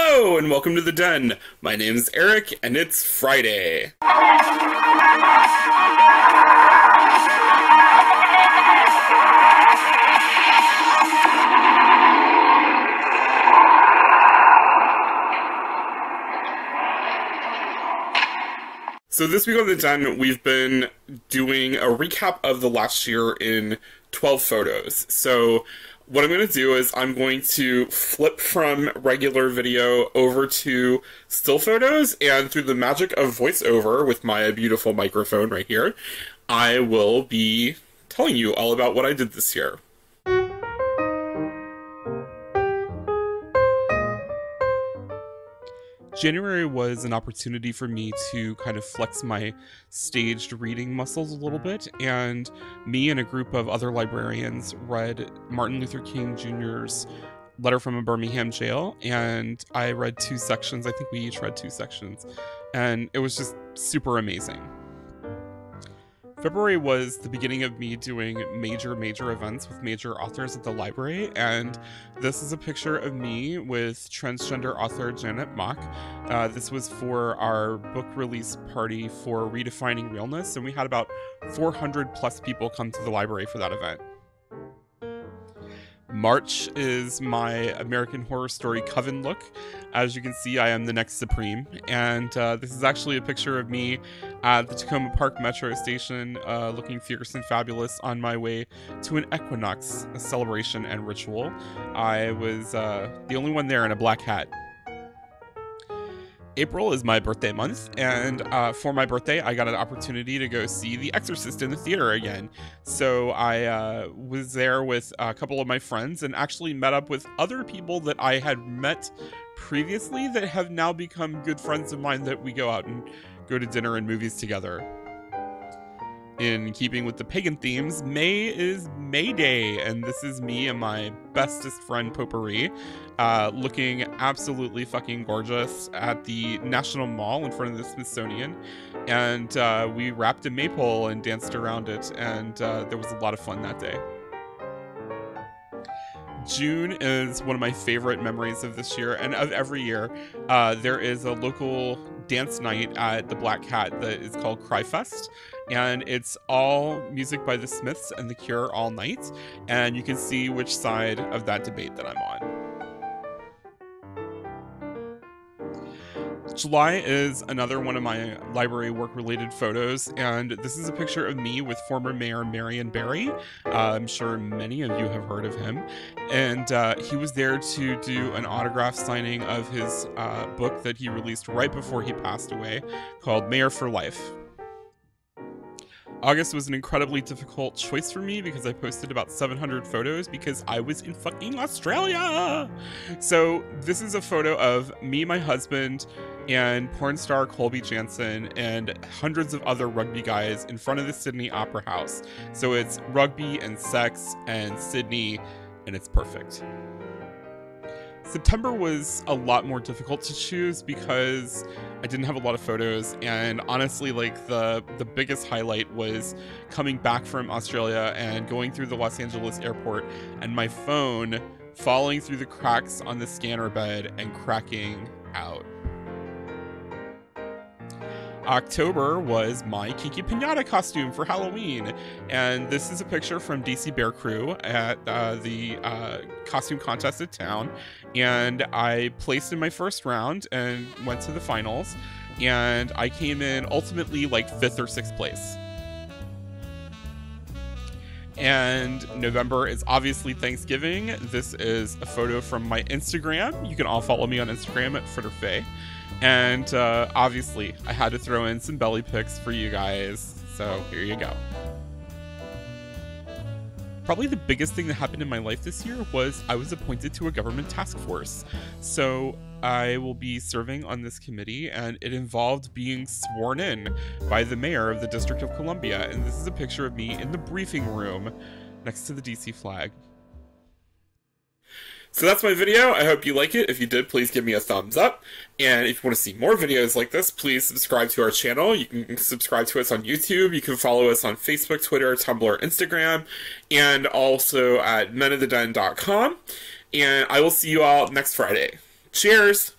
Hello and welcome to The Den. My name is Eric and it's Friday. So this week on The Den, we've been doing a recap of the last year in 12 photos. So what I'm going to do is I'm going to flip from regular video over to still photos, and through the magic of voiceover with my beautiful microphone right here, I will be telling you all about what I did this year. January was an opportunity for me to kind of flex my staged reading muscles a little bit, and me and a group of other librarians read Martin Luther King Jr.'s Letter from a Birmingham Jail, and I read two sections. I think we each read two sections, and it was just super amazing. February was the beginning of me doing major events with major authors at the library, and this is a picture of me with transgender author Janet Mock. This was for our book release party for Redefining Realness, and we had about 400 plus people come to the library for that event. March is my American Horror Story coven look. As you can see, I am the next Supreme, and this is actually a picture of me at the Tacoma Park metro station, looking fierce and fabulous on my way to an equinox, a celebration and ritual. I was the only one there in a black hat. April is my birthday month, and for my birthday, I got an opportunity to go see The Exorcist in the theater again. So I was there with a couple of my friends and actually met up with other people that I had met previously that have now become good friends of mine that we go out and go to dinner and movies together. In keeping with the pagan themes, May is May Day, and this is me and my bestest friend Potpourri, looking absolutely fucking gorgeous at the National Mall in front of the Smithsonian, and we wrapped a maypole and danced around it, and there was a lot of fun that day. June is one of my favorite memories of this year and of every year. There is a local dance night at the Black Cat that is called CryFest, and it's all music by The Smiths and The Cure all night, and you can see which side of that debate that I'm on. July is another one of my library work-related photos, and this is a picture of me with former Mayor Marion Barry. I'm sure many of you have heard of him, and he was there to do an autograph signing of his book that he released right before he passed away called Mayor for Life. August was an incredibly difficult choice for me because I posted about 700 photos because I was in fucking Australia. So this is a photo of me, my husband, and porn star Colby Jansen and hundreds of other rugby guys in front of the Sydney Opera House. So it's rugby and sex and Sydney, and it's perfect. September was a lot more difficult to choose because I didn't have a lot of photos, and honestly, like, the biggest highlight was coming back from Australia and going through the Los Angeles airport and my phone falling through the cracks on the scanner bed and cracking out. October was my Kiki Piñata costume for Halloween, and this is a picture from DC Bear Crew at the costume contest at town, and I placed in my first round and went to the finals, and I came in ultimately like 5th or 6th place. And November is obviously Thanksgiving. This is a photo from my Instagram. You can all follow me on Instagram at fritterfae. And obviously, I had to throw in some belly pics for you guys, so here you go. Probably the biggest thing that happened in my life this year was I was appointed to a government task force. So I will be serving on this committee, and it involved being sworn in by the mayor of the District of Columbia. And this is a picture of me in the briefing room next to the DC flag. So that's my video. I hope you like it. If you did, please give me a thumbs up. And if you want to see more videos like this, please subscribe to our channel. You can subscribe to us on YouTube. You can follow us on Facebook, Twitter, Tumblr, Instagram, and also at menoftheden.com. And I will see you all next Friday. Cheers!